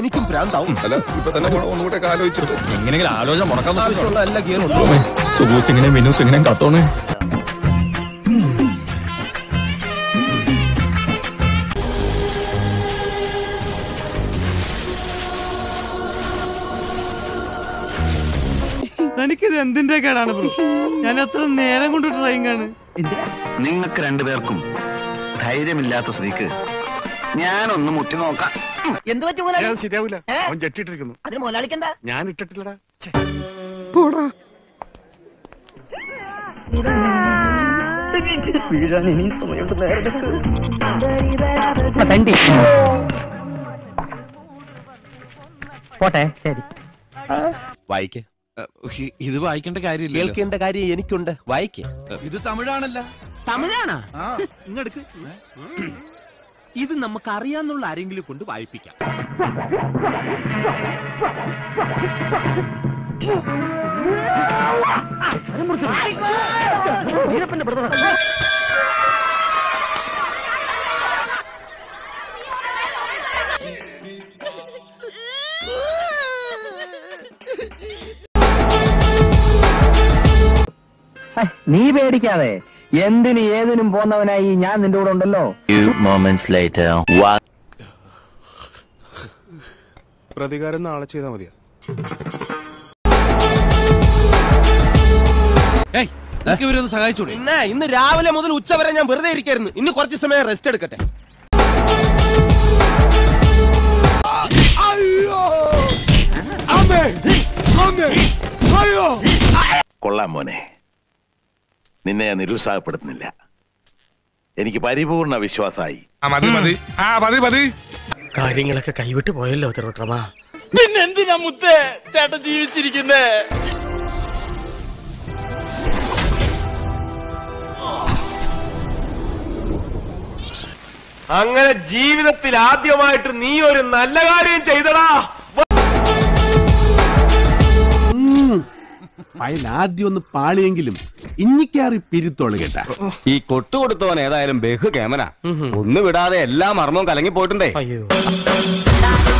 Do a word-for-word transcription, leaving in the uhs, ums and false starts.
എനിക്കും ഭ്രാന്താവും. എങ്ങനെയെങ്കിലും ആലോചന മുടക്കാൻ ആവശ്യമുള്ള എല്ലാ ഗിയറും വിനു സിംഗിനെയും കത്തോണേ. എനിക്കിത് എന്തിന്റെ കേടാണ് ബ്രോ? ഞാൻ എത്ര നേരം കൊണ്ട് ട്രെയിൻ ആണ്. നിങ്ങൾക്ക് രണ്ടുപേർക്കും ധൈര്യമില്ലാത്ത സ്ഥിതിക്ക് ഞാനൊന്നും മുട്ടി നോക്കാം. എന്ത് പറ്റും? അതിന് മുതലാളിക്കെന്താ? ഞാൻ ഇട്ടിട്ടില്ലടാ. പോട്ടെ, ശരി. വായിക്കേ. ഇത് വായിക്കേണ്ട കാര്യമില്ല, കേൾക്കേണ്ട കാര്യം എനിക്കുണ്ട്. വായിക്ക. ഇത് തമിഴാണല്ല? തമിഴാണ്. ഇങ്ങെടുക്ക്. ഇത് നമുക്ക് അറിയാന്നുള്ള ആരെങ്കിലും കൊണ്ട് വായിപ്പിക്കാം. നീ പേടിക്കാതെ എന്തിന് ഏതിനും പോന്നവനായി ഞാൻ നിന്റെ കൂടെ ഉണ്ടല്ലോ. പ്രതികാരം നാളെ ചെയ്താ മതിയാ. ഇവരൊന്ന് സഹായിച്ചോ. ഇന്ന് രാവിലെ മുതൽ ഉച്ച വരെ ഞാൻ വെറുതെ ഇരിക്കായിരുന്നു. ഇന്ന് കുറച്ച് സമയം റെസ്റ്റ് എടുക്കട്ടെ. കൊള്ളാം മോനെ, നിന്നെ ഞാൻ നിരുത്സാഹപ്പെടുത്തുന്നില്ല. എനിക്ക് പരിപൂർണ വിശ്വാസമായി. കാര്യങ്ങളൊക്കെ കൈവിട്ടു പോയല്ലോ തിരുവട്ടമാ. പിന്നെന്തിനാ മുത്തേ ചേട്ടൻ ജീവിച്ചിരിക്കുന്നേ? അങ്ങനെ ജീവിതത്തിൽ ആദ്യമായിട്ട് നീ ഒരു നല്ല കാര്യം ചെയ്തടാ. ആദ്യം ഒന്ന് പാളിയെങ്കിലും ഇഞ്ഞിക്കാറി പിരുത്തോള് കേട്ടാ. ഈ കൊട്ടു കൊടുത്തവൻ ഏതായാലും ബഹു കേമന. ഒന്നും വിടാതെ എല്ലാ മർമ്മവും കലങ്ങി പോയിട്ടുണ്ടേ.